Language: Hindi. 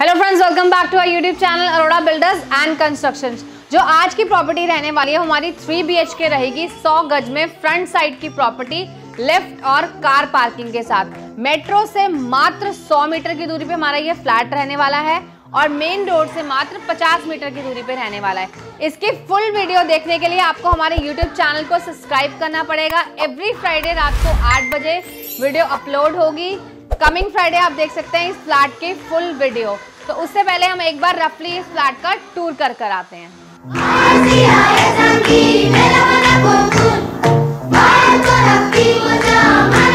Hello friends, welcome back to our YouTube channel Arora builders and constructions. जो आज की प्रॉपर्टी रहने वाली है हमारी 3 BHK रहेगी, 100 गज में फ्रंट साइड की प्रॉपर्टी लिफ्ट और कार पार्किंग के साथ। मेट्रो से मात्र 100 मीटर की दूरी पे हमारा ये फ्लैट रहने वाला है और मेन रोड से मात्र 50 मीटर की दूरी पे रहने वाला है। इसकी फुल वीडियो देखने के लिए आपको हमारे यूट्यूब चैनल को सब्सक्राइब करना पड़ेगा। एवरी फ्राइडे रात को 8 बजे वीडियो अपलोड होगी। कमिंग फ्राइडे आप देख सकते हैं इस फ्लैट की फुल वीडियो। तो उससे पहले हम एक बार रफली इस फ्लैट का टूर कर आते हैं।